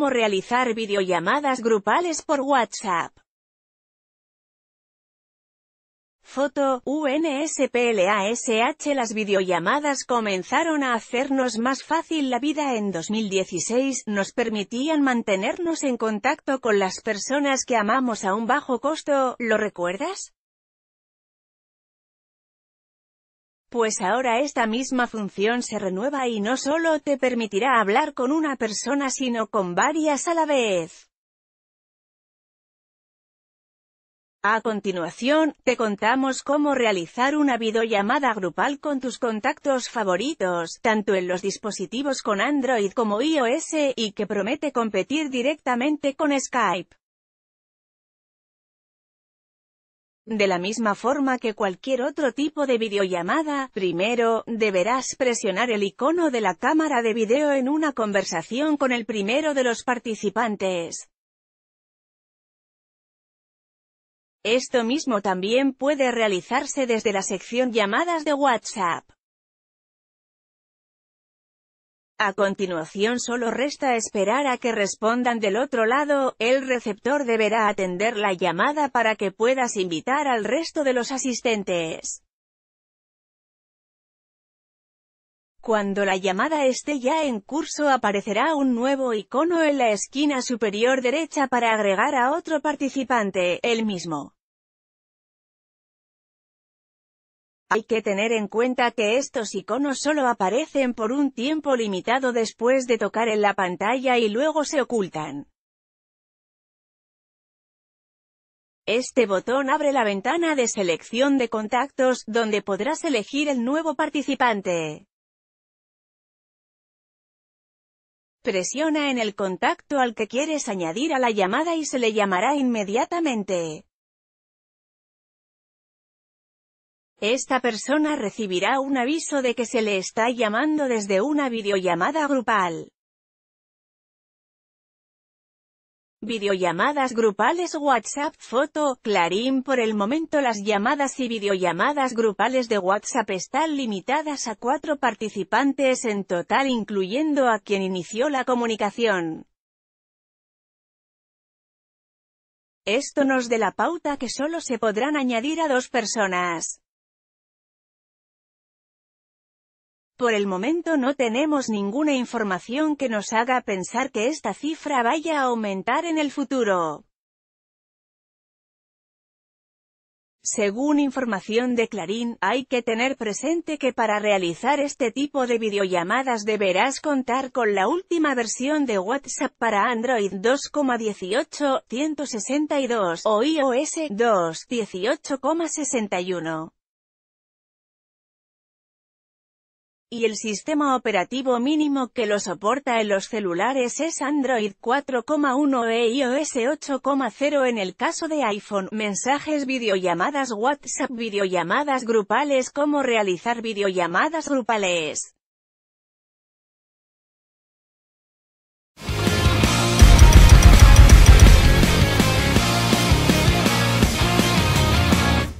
cómo realizar videollamadas grupales por WhatsApp. Foto, Unsplash. Las videollamadas comenzaron a hacernos más fácil la vida en 2016, nos permitían mantenernos en contacto con las personas que amamos a un bajo costo, ¿lo recuerdas? Pues ahora esta misma función se renueva y no solo te permitirá hablar con una persona sino con varias a la vez. A continuación, te contamos cómo realizar una videollamada grupal con tus contactos favoritos, tanto en los dispositivos con Android como iOS, y que promete competir directamente con Skype. De la misma forma que cualquier otro tipo de videollamada, primero, deberás presionar el icono de la cámara de video en una conversación con el primero de los participantes. Esto mismo también puede realizarse desde la sección llamadas de WhatsApp. A continuación solo resta esperar a que respondan del otro lado, el receptor deberá atender la llamada para que puedas invitar al resto de los asistentes. Cuando la llamada esté ya en curso aparecerá un nuevo icono en la esquina superior derecha para agregar a otro participante, el mismo. Hay que tener en cuenta que estos iconos solo aparecen por un tiempo limitado después de tocar en la pantalla y luego se ocultan. Este botón abre la ventana de selección de contactos, donde podrás elegir el nuevo participante. Presiona en el contacto al que quieres añadir a la llamada y se le llamará inmediatamente. Esta persona recibirá un aviso de que se le está llamando desde una videollamada grupal. Videollamadas grupales WhatsApp. Foto, Clarín. Por el momento las llamadas y videollamadas grupales de WhatsApp están limitadas a 4 participantes en total, incluyendo a quien inició la comunicación. Esto nos da la pauta que solo se podrán añadir a 2 personas. Por el momento no tenemos ninguna información que nos haga pensar que esta cifra vaya a aumentar en el futuro. Según información de Clarín, hay que tener presente que para realizar este tipo de videollamadas deberás contar con la última versión de WhatsApp para Android 2.18.162 o iOS 2.18.61. Y el sistema operativo mínimo que lo soporta en los celulares es Android 4.1 e iOS 8.0 en el caso de iPhone. Mensajes, videollamadas WhatsApp, videollamadas grupales. ¿Cómo realizar videollamadas grupales?